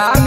हमारा